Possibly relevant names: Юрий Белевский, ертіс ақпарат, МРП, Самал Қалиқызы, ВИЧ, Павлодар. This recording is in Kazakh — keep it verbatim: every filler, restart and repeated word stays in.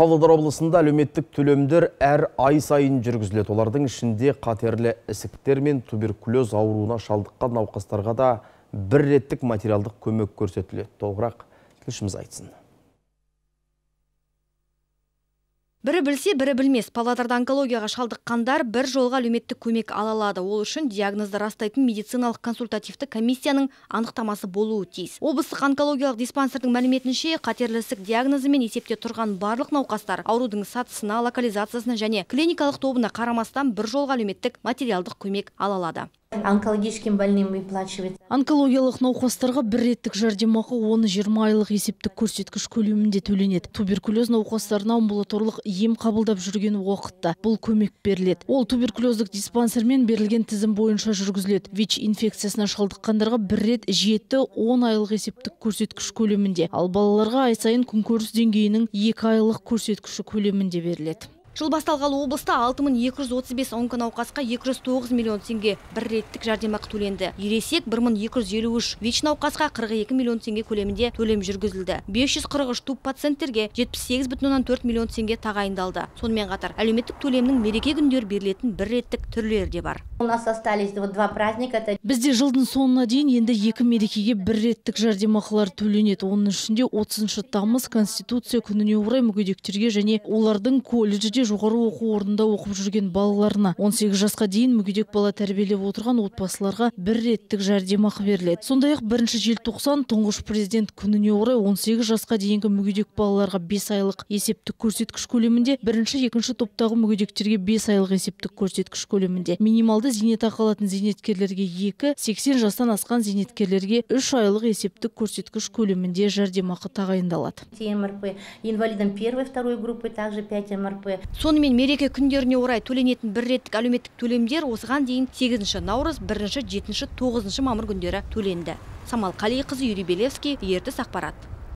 Павлодар облысында әлеуметтік төлемдер әр ай сайын жүргізіледі. Олардың ішінде қатерлі ісіктер мен туберкулез ауруына шалдыққан науқастарға да бір реттік материалдық көмек көрсетіледі. Толығырақ тілшіміз айтсын. Бірі білсе, бірі білмес. Павлодарда онкологияға шалдыққандар бір жолға әлеуметтік көмек ала алады. Ол үшін диагнозды растайтын медициналық консультативті комиссияның анықтамасы болуы тиіс. Облыстық онкологиялық диспансердің мәліметінше, қатерлі ісік диагнозымен есепте тұрған барлық науқастар аурудың сатысына, локализациясына және клиникалық тобына қарамастан бір жолға әлеуметтік материалдық көмек ала алады. Онкологическим больным выплачивает. Онкологиялық науқастарға бір реттік жәрдемақы он жиырма айлық есептік көрсеткіш көлемінде төленеді. Туберкулез науқастарына амбулаторлық ем қабылдап жүрген уақытта бұл көмек беріледі. Ол туберкулездік диспансермен берілген тізім бойынша жүргізіледі. ВИЧ инфекциясына шалдыққандарға бір рет жеті он айлық есептік көрсеткіш көлемінде, ал балаларға ай сайын күнкөріс деңгейінің екі айлық көрсеткіші көлемінде беріледі. Жыл басталғалы облыста алты мың екі жүз отыз бес онконауқасқа екі жүз тоғыз миллион теңге бір реттік жәрдемақы төленді. Ересек бір мың екі жүз елу үш, ВИЧ науқасқа қырық екі миллион теңге көлемінде төлем жүргізілді. бес жүз қырық үш туп пациенттерге жетпіс сегіз бүтін оннан төрт миллион теңге тағайындалды. Сонымен қатар, әлеуметтік төлемнің мереке күндер берілетін бір реттік түрлері де бар. Бізде жылдың соңына дейін енді екі мерекеге бір реттік жәрдемақылар төленеді. Оның ішінде отызыншы тамыз Конституция күніне орай мүгедектерге және олардың колледжде жоғары оқу орнында оқып жүрген балаларына, он сегіз жасқа дейін мүгедек бала тәрбиелеп отырған отбасыларға бір реттік жәрдемақы беріледі. Сондай-ақ бірінші желтоқсан тұңғыш президент күніне орай он сегіз жасқа дейінгі мүгедек балаларға бес айлық есептік көрсеткіш көлемінде, бірінші екінші топтағы мүгедектерге бес айлық есептік көрсеткіш көлемінде, минималды зейнетақы алатын зейнеткерлерге екі, сексен жастан асқан зейнеткерлерге үш айлық есептік көрсеткіш көлемінде жәрдемақы тағайындалады. МРП инвалидам первой-второй группы также пять эм эр пэ. Сонымен мереке күндеріне орай төленетін бір реттік әлеуметтік төлемдер осыған дейін сегізінші наурыз, бірінші, жетінші, тоғызыншы мамыр күндері төленді. Самал Қалиқызы, Юрий Белевский, ертіс ақпарат.